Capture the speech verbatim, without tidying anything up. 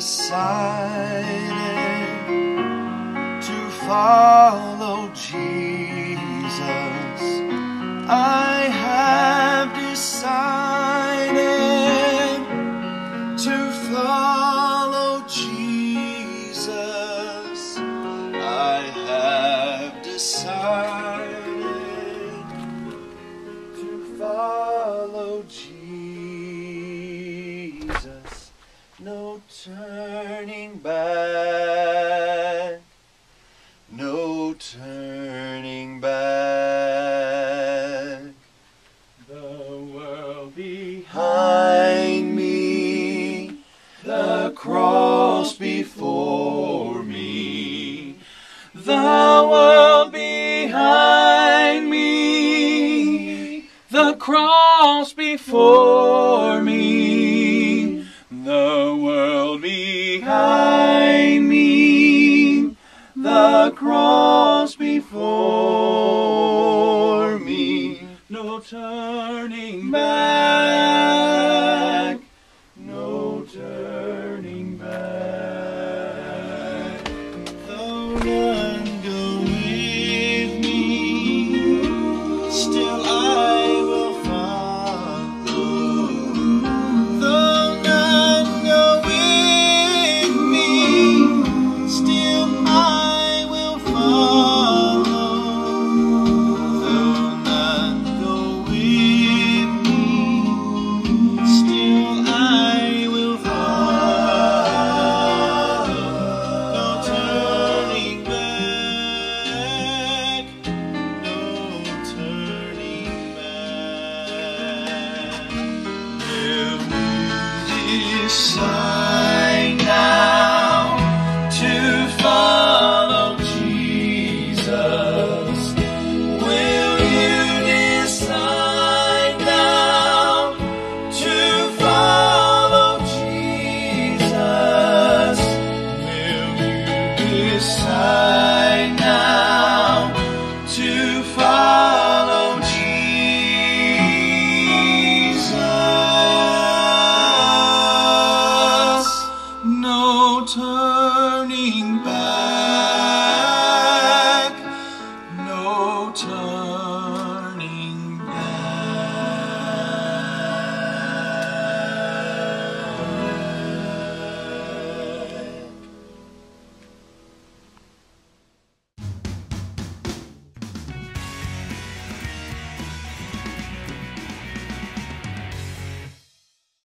decided to follow Jesus. I have decided to follow Jesus. I have decided to follow Jesus. No turning back, no turning back. The world behind me, the cross before me. The world behind me, the cross before me. The world behind me, the cross before me. No turning back.